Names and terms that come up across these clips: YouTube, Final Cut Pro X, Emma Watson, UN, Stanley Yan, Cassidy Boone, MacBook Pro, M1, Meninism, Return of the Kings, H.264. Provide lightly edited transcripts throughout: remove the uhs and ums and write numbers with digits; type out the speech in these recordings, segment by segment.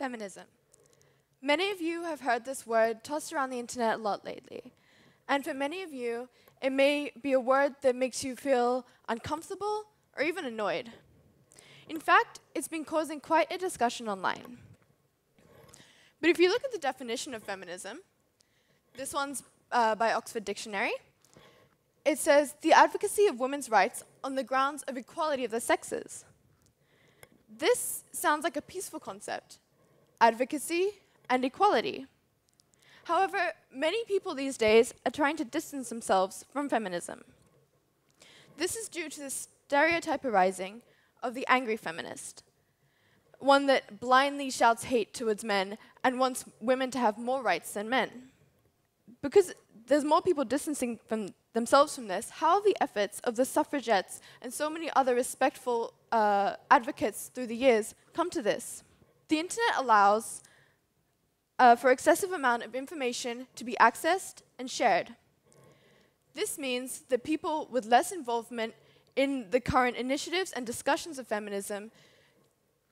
Feminism. Many of you have heard this word tossed around the internet a lot lately. And for many of you, it may be a word that makes you feel uncomfortable or even annoyed. In fact, it's been causing quite a discussion online. But if you look at the definition of feminism, this one's by Oxford Dictionary, it says, the advocacy of women's rights on the grounds of equality of the sexes. This sounds like a peaceful concept, advocacy and equality. However, many people these days are trying to distance themselves from feminism. This is due to the stereotype arising of the angry feminist, one that blindly shouts hate towards men and wants women to have more rights than men. Because there's more people distancing themselves from this, how are the efforts of the suffragettes and so many other respectful advocates through the years come to this? The internet allows for excessive amount of information to be accessed and shared. This means that people with less involvement in the current initiatives and discussions of feminism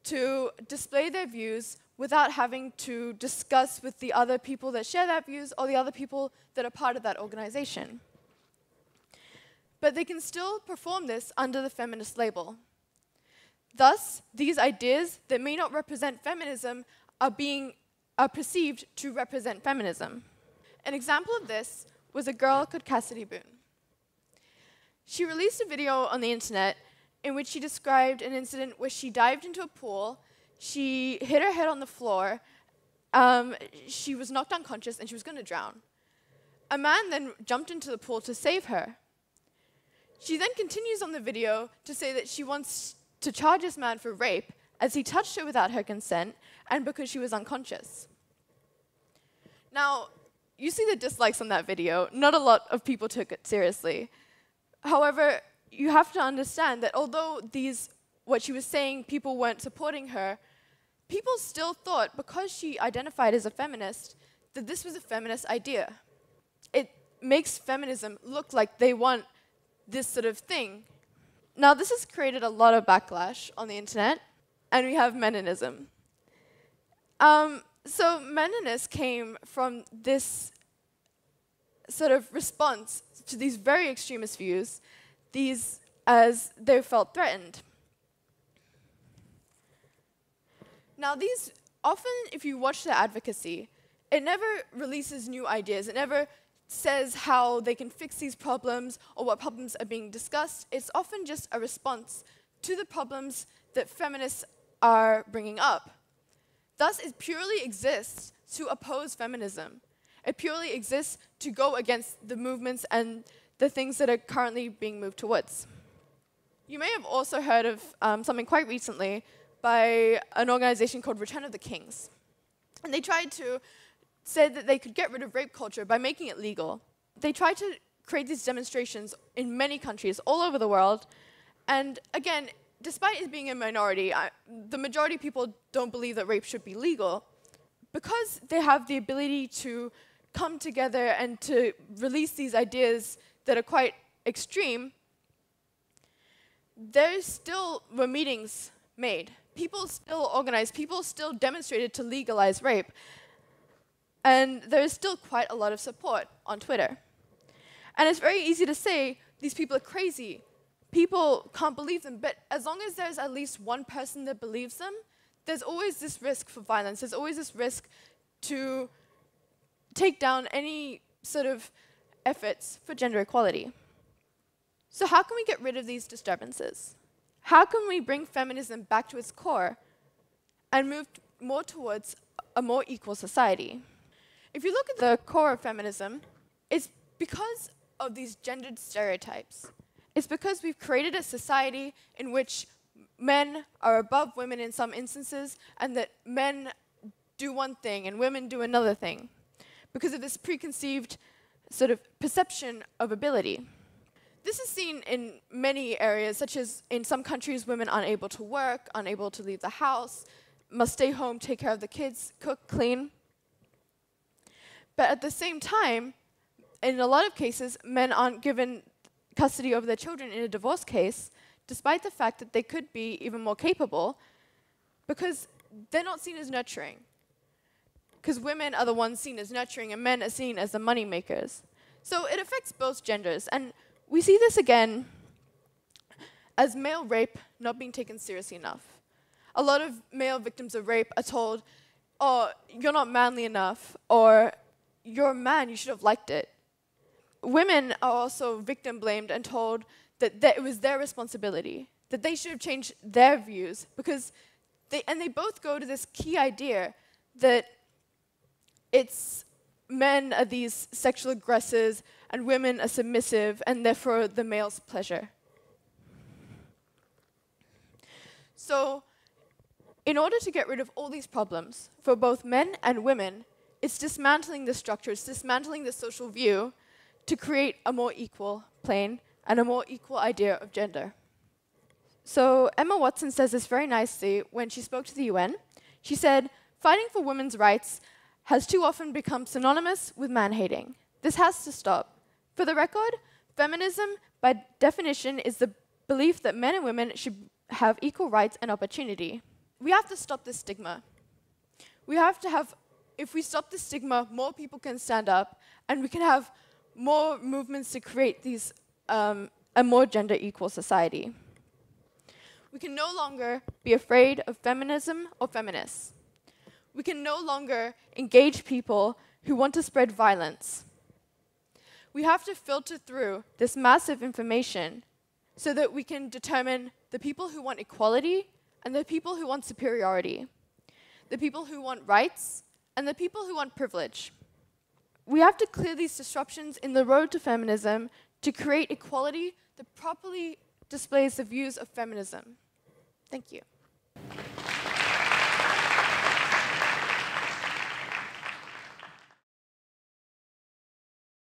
to display their views without having to discuss with the other people that share that views or the other people that are part of that organization. But they can still perform this under the feminist label. Thus, these ideas that may not represent feminism are perceived to represent feminism. An example of this was a girl called Cassidy Boone. She released a video on the internet in which she described an incident where she dived into a pool, she hit her head on the floor, she was knocked unconscious and she was going to drown. A man then jumped into the pool to save her. She then continues on the video to say that she wants to charge this man for rape as he touched her without her consent and because she was unconscious. Now, you see the dislikes on that video. Not a lot of people took it seriously. However, you have to understand that although what she was saying, people weren't supporting her, people still thought, because she identified as a feminist, that this was a feminist idea. It makes feminism look like they want this sort of thing. Now, this has created a lot of backlash on the internet, and we have Meninism. So Meninist came from this sort of response to these very extremist views, these as they felt threatened. Now these, often if you watch their advocacy, it never releases new ideas, it never says how they can fix these problems or what problems are being discussed. It's often just a response to the problems that feminists are bringing up. Thus, it purely exists to oppose feminism. It purely exists to go against the movements and the things that are currently being moved towards. You may have also heard of something quite recently by an organization called Return of the Kings. And they tried to say that they could get rid of rape culture by making it legal. They tried to create these demonstrations in many countries all over the world. And again, despite it being a minority, the majority of people don't believe that rape should be legal. Because they have the ability to come together and to release these ideas that are quite extreme, there still were meetings made. People still organized, people still demonstrated to legalize rape. And there is still quite a lot of support on Twitter. And it's very easy to say, these people are crazy, people can't believe them, but as long as there's at least one person that believes them, there's always this risk for violence, there's always this risk to take down any sort of efforts for gender equality. So how can we get rid of these disturbances? How can we bring feminism back to its core and move more towards a more equal society? If you look at the core of feminism, it's because of these gendered stereotypes. It's because we've created a society in which men are above women in some instances, and that men do one thing and women do another thing, because of this preconceived sort of perception of ability. This is seen in many areas, such as in some countries, women are unable to work, unable to leave the house, must stay home, take care of the kids, cook, clean. But at the same time, in a lot of cases, men aren't given custody over their children in a divorce case, despite the fact that they could be even more capable, because they're not seen as nurturing. Because women are the ones seen as nurturing and men are seen as the money makers. So it affects both genders. And we see this again as male rape not being taken seriously enough. A lot of male victims of rape are told, oh, you're not manly enough, or you're a man, you should have liked it. Women are also victim blamed and told that it was their responsibility, that they should have changed their views, because they both go to this key idea that it's men are these sexual aggressors and women are submissive and therefore the male's pleasure. So in order to get rid of all these problems for both men and women, it's dismantling the structure, it's dismantling the social view to create a more equal plane and a more equal idea of gender. So Emma Watson says this very nicely when she spoke to the UN. She said, fighting for women's rights has too often become synonymous with man-hating. This has to stop. For the record, feminism, by definition, is the belief that men and women should have equal rights and opportunity. We have to stop this stigma. We have to have, if we stop the stigma, more people can stand up, and we can have more movements to create these a more gender-equal society. We can no longer be afraid of feminism or feminists. We can no longer engage people who want to spread violence. We have to filter through this massive information so that we can determine the people who want equality and the people who want superiority, the people who want rights and the people who want privilege. We have to clear these disruptions in the road to feminism to create equality that properly displays the views of feminism. Thank you.